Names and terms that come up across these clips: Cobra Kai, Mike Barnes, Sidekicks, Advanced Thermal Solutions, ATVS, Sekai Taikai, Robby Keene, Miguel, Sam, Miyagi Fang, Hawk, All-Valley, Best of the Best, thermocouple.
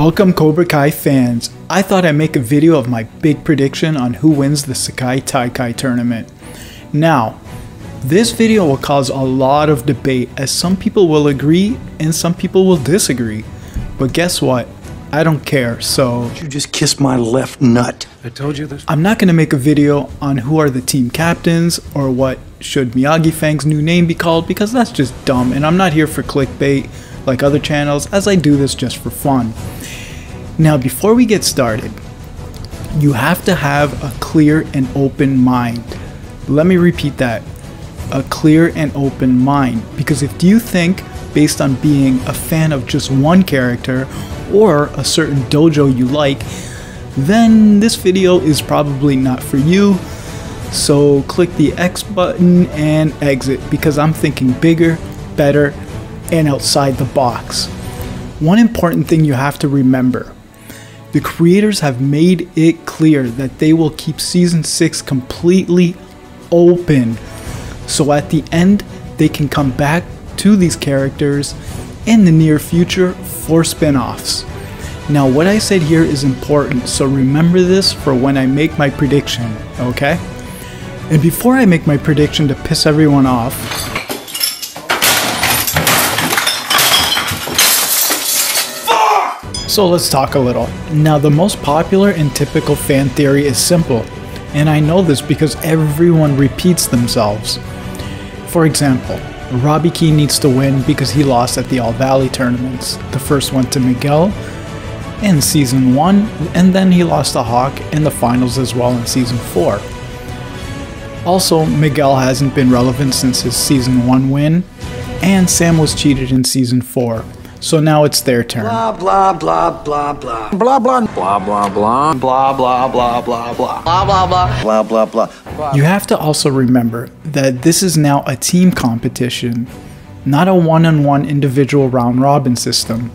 Welcome Cobra Kai fans! I thought I'd make a video of my big prediction on who wins the Sekai Taikai tournament. Now, this video will cause a lot of debate as some people will agree and some people will disagree. But guess what? I don't care, so... You just kissed my left nut. I told you this. I'm not gonna make a video on who are the team captains or what should Miyagi Fang's new name be called because that's just dumb and I'm not here for clickbait like other channels, as I do this just for fun. Now, before we get started, you have to have a clear and open mind. Let me repeat that, a clear and open mind, because if you think based on being a fan of just one character or a certain dojo you like, then this video is probably not for you. So click the X button and exit, because I'm thinking bigger, better, and outside the box. One important thing you have to remember, the creators have made it clear that they will keep season 6 completely open, so at the end they can come back to these characters in the near future for spin-offs. Now what I said here is important, so remember this for when I make my prediction, okay? And before I make my prediction to piss everyone off, so let's talk a little. Now, the most popular and typical fan theory is simple, and I know this because everyone repeats themselves. For example, Robby Keene needs to win because he lost at the All-Valley tournaments. The first one to Miguel in season 1, and then he lost to Hawk in the finals as well in season 4. Also, Miguel hasn't been relevant since his season 1 win, and Sam was cheated in season 4. So now it's their turn. Blah blah blah blah blah blah blah blah blah blah blah blah blah blah blah blah blah blah blah blah. You have to also remember that this is now a team competition, not a one-on-one individual round-robin system.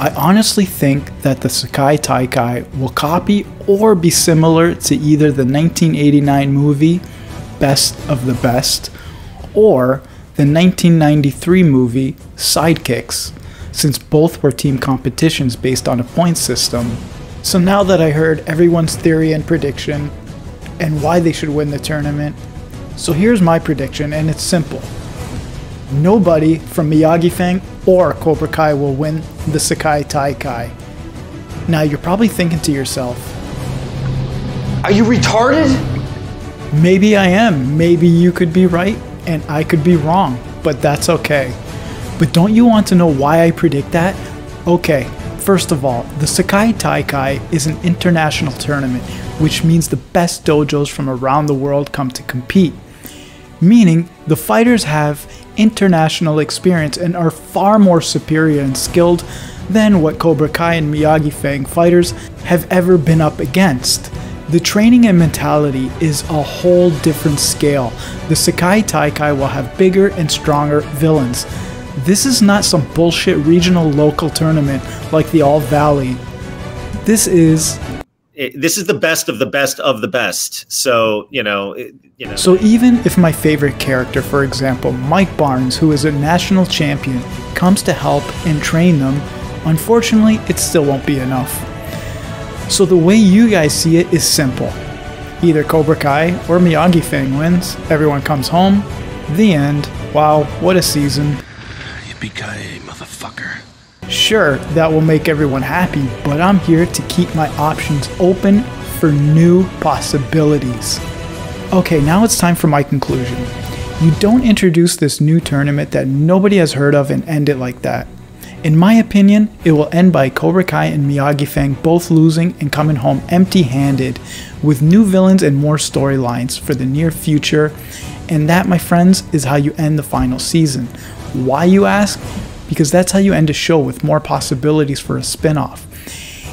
I honestly think that the Sekai Taikai will copy or be similar to either the 1989 movie Best of the Best or the 1993 movie Sidekicks, since both were team competitions based on a point system. So now that I heard everyone's theory and prediction and why they should win the tournament, so here's my prediction, and it's simple. Nobody from Miyagi Fang or Cobra Kai will win the Sekai Taikai. Now you're probably thinking to yourself, are you retarded? Maybe I am. Maybe you could be right and I could be wrong, but that's okay. But don't you want to know why I predict that? Okay, first of all, the Sekai Taikai is an international tournament, which means the best dojos from around the world come to compete. Meaning, the fighters have international experience and are far more superior and skilled than what Cobra Kai and Miyagi Fang fighters have ever been up against. The training and mentality is a whole different scale. The Sekai Taikai will have bigger and stronger villains. This is not some bullshit regional local tournament like the All-Valley. This is the best of the best of the best. So, you know. So even if my favorite character, for example, Mike Barnes, who is a national champion, comes to help and train them, unfortunately, it still won't be enough. So the way you guys see it is simple. Either Cobra Kai or Miyagi Fang wins, everyone comes home, the end. Wow, what a season. Motherfucker. Sure, that will make everyone happy, but I'm here to keep my options open for new possibilities. Okay, now it's time for my conclusion. You don't introduce this new tournament that nobody has heard of and end it like that. In my opinion, it will end by Cobra Kai and Miyagi Fang both losing and coming home empty-handed, with new villains and more storylines for the near future. And that, my friends, is how you end the final season. Why, you ask? Because that's how you end a show with more possibilities for a spin-off.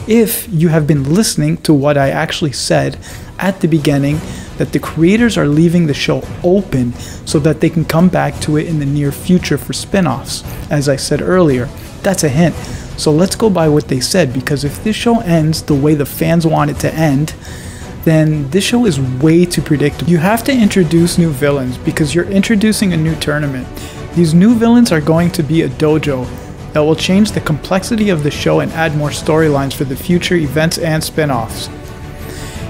If you have been listening to what I actually said at the beginning, that the creators are leaving the show open so that they can come back to it in the near future for spin-offs, as I said earlier, that's a hint. So let's go by what they said, because if this show ends the way the fans want it to end, then this show is way too predictable. You have to introduce new villains because you're introducing a new tournament. These new villains are going to be a dojo, that will change the complexity of the show and add more storylines for the future events and spin-offs.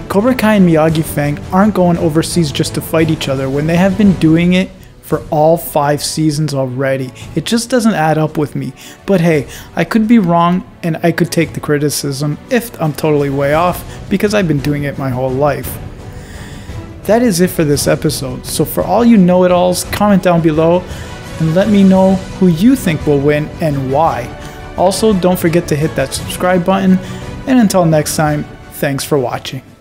Cobra Kai and Miyagi Fang aren't going overseas just to fight each other when they have been doing it for all 5 seasons already. It just doesn't add up with me. But hey, I could be wrong and I could take the criticism if I'm totally way off because I've been doing it my whole life. That is it for this episode. So for all you know-it-alls, comment down below and let me know who you think will win and why. Also, don't forget to hit that subscribe button, and until next time, thanks for watching.